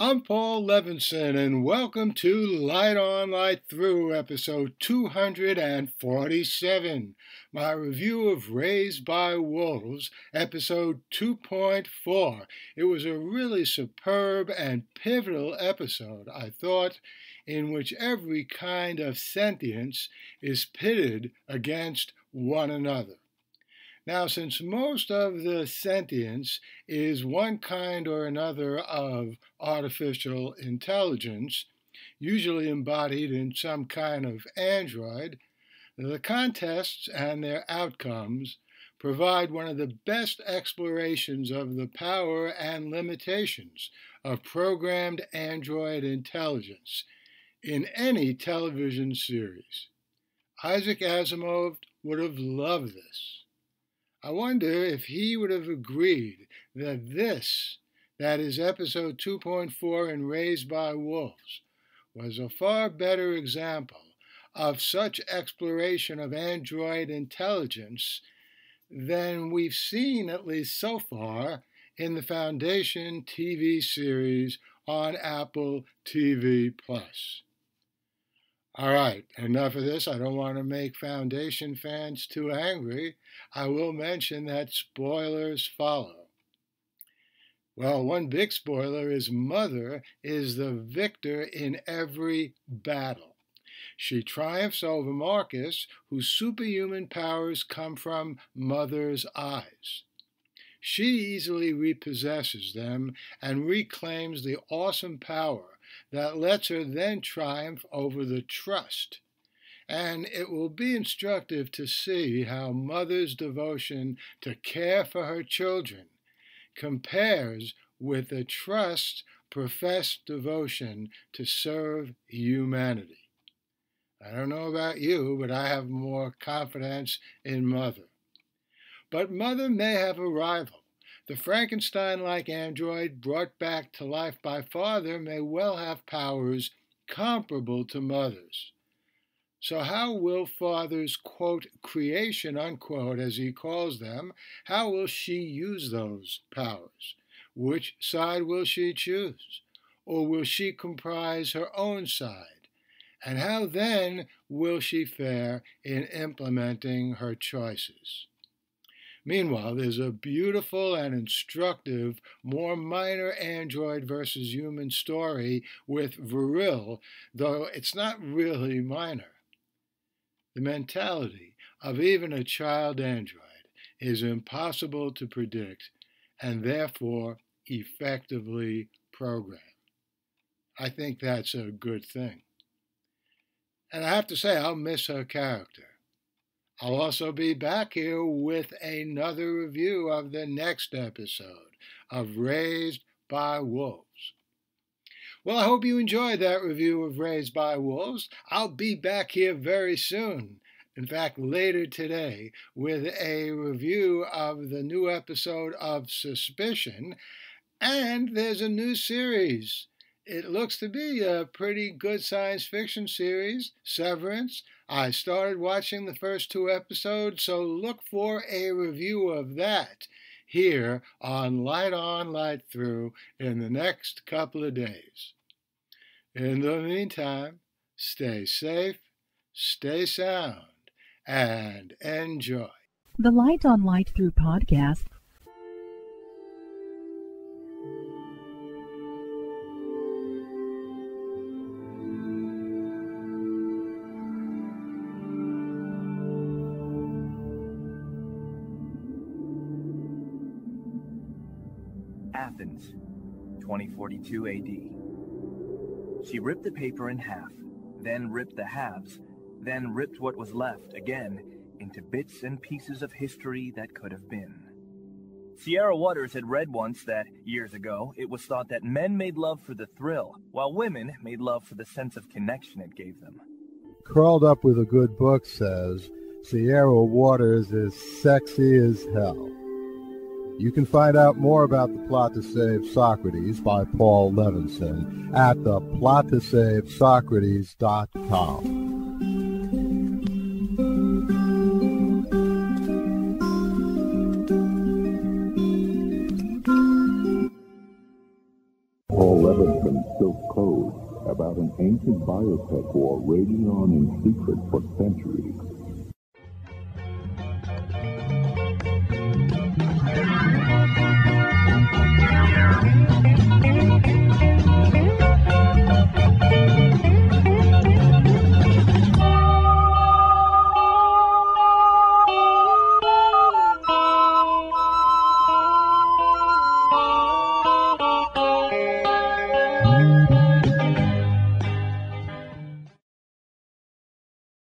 I'm Paul Levinson, and welcome to Light on Light Through, episode 247, my review of Raised by Wolves, episode 2.4. It was a really superb and pivotal episode, I thought, in which every kind of sentience is pitted against one another. Now, since most of the sentience is one kind or another of artificial intelligence, usually embodied in some kind of android, the contests and their outcomes provide one of the best explorations of the power and limitations of programmed android intelligence in any television series. Isaac Asimov would have loved this. I wonder if he would have agreed that this, that is episode 2.4 in Raised by Wolves, was a far better example of such exploration of android intelligence than we've seen, at least so far, in the Foundation TV series on Apple TV+. All right, enough of this. I don't want to make Foundation fans too angry. I will mention that spoilers follow. Well, one big spoiler is Mother is the victor in every battle. She triumphs over Marcus, whose superhuman powers come from Mother's eyes. She easily repossesses them and reclaims the awesome power that lets her then triumph over the trust. And it will be instructive to see how Mother's devotion to care for her children compares with the trust professed devotion to serve humanity. I don't know about you, but I have more confidence in Mother. But Mother may have a rival. The Frankenstein-like android brought back to life by Father may well have powers comparable to Mother's. So how will Father's, quote, creation, unquote, as he calls them, how will she use those powers? Which side will she choose? Or will she comprise her own side? And how then will she fare in implementing her choices? Meanwhile, there's a beautiful and instructive, more minor android versus human story with Viril, though it's not really minor. The mentality of even a child android is impossible to predict and therefore effectively programmed. I think that's a good thing. And I have to say, I'll miss her character. I'll also be back here with another review of the next episode of Raised by Wolves. Well, I hope you enjoyed that review of Raised by Wolves. I'll be back here very soon, in fact later today, with a review of the new episode of Suspicion, and there's a new series. It looks to be a pretty good science fiction series, Severance. I started watching the first two episodes, so look for a review of that here on Light Through in the next couple of days. In the meantime, stay safe, stay sound, and enjoy. The Light on Light Through podcast. Athens, 2042 AD. She ripped the paper in half, then ripped the halves, then ripped what was left again into bits and pieces of history that could have been. Sierra Waters had read once that, years ago, it was thought that men made love for the thrill, while women made love for the sense of connection it gave them. Curled Up With a Good Book says, Sierra Waters is sexy as hell. You can find out more about The Plot to Save Socrates by Paul Levinson at ThePlotToSaveSocrates.com. Paul Levinson an ancient biotech war raging on in secret for centuries.